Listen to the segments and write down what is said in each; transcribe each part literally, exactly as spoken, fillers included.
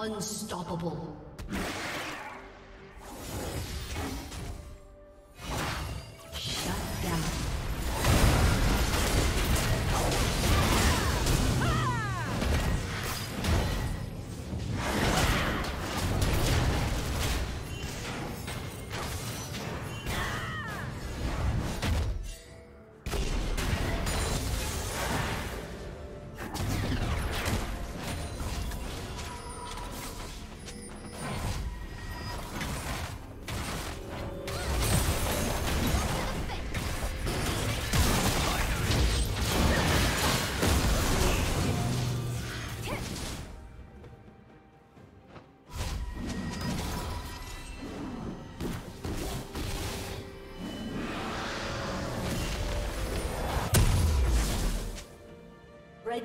Unstoppable. The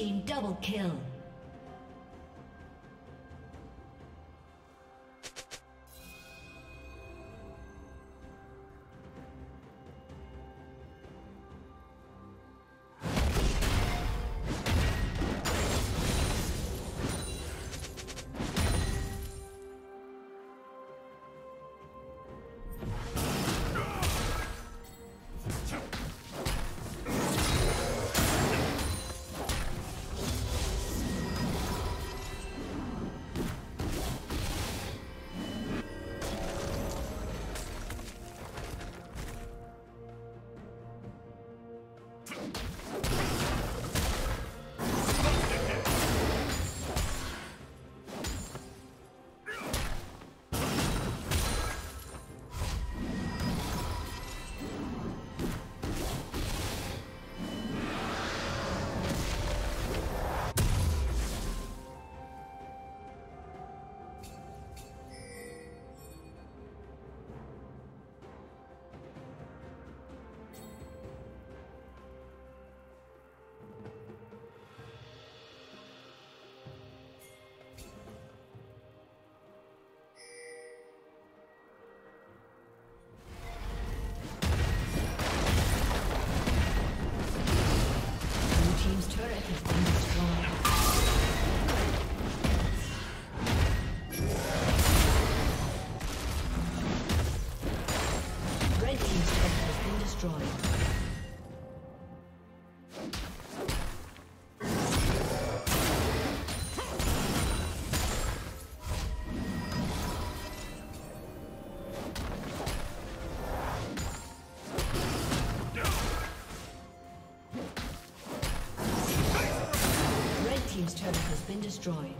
team double kill. Been destroyed.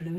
Blue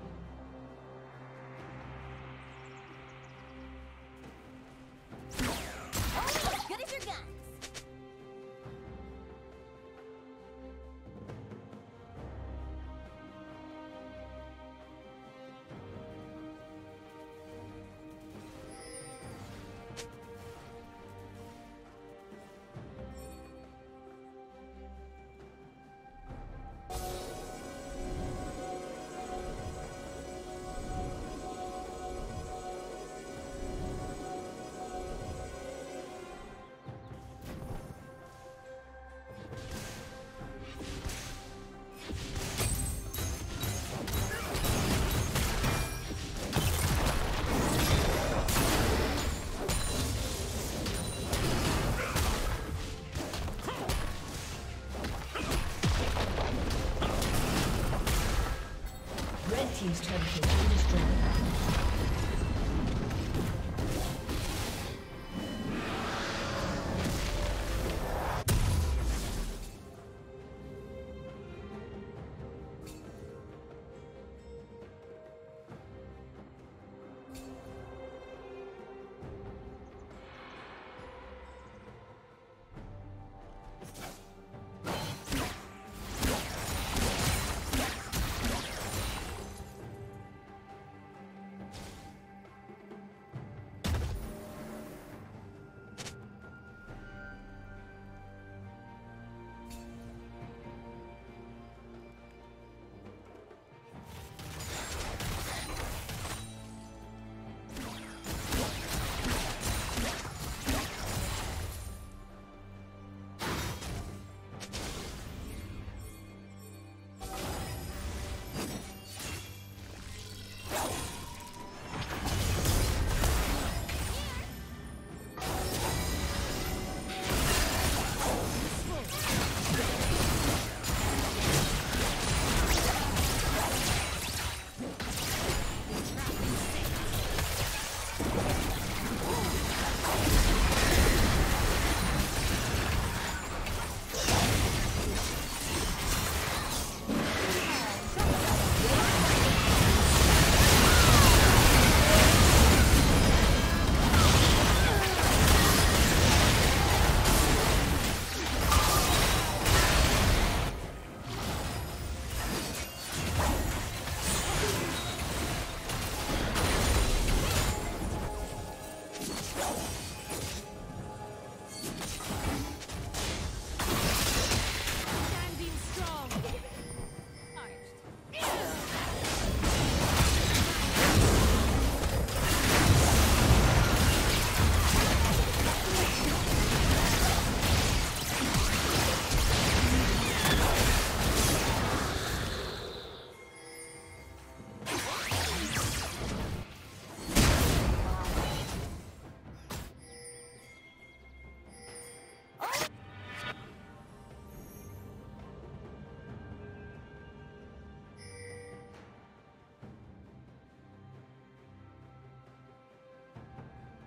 Team's turret has been destroyed.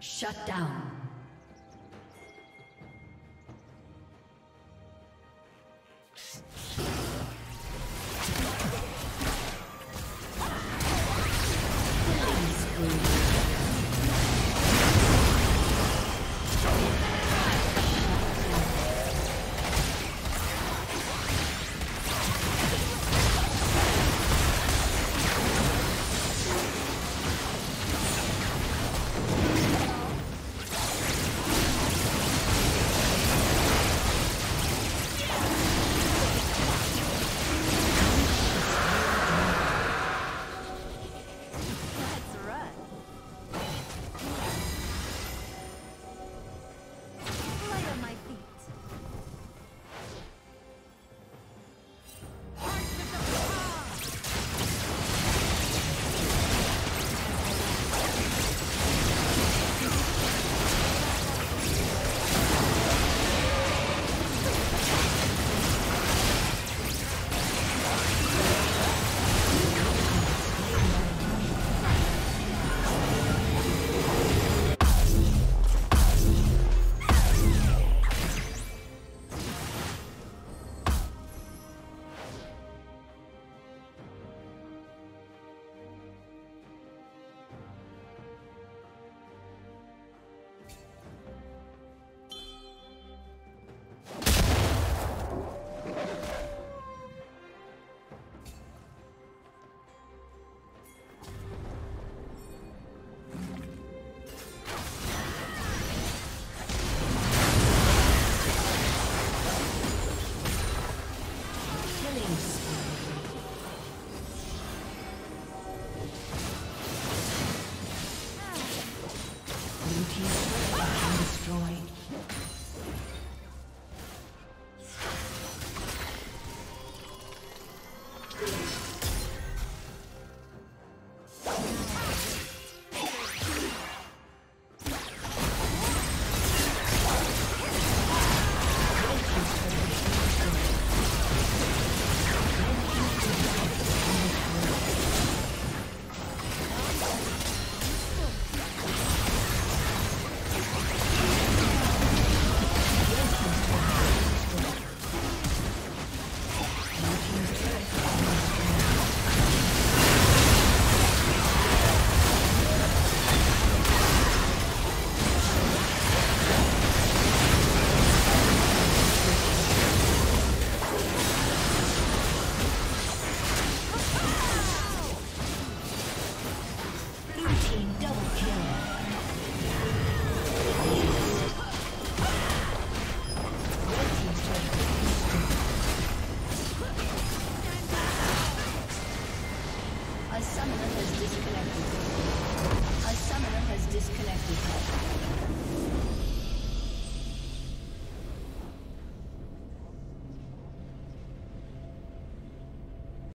Shut down. Team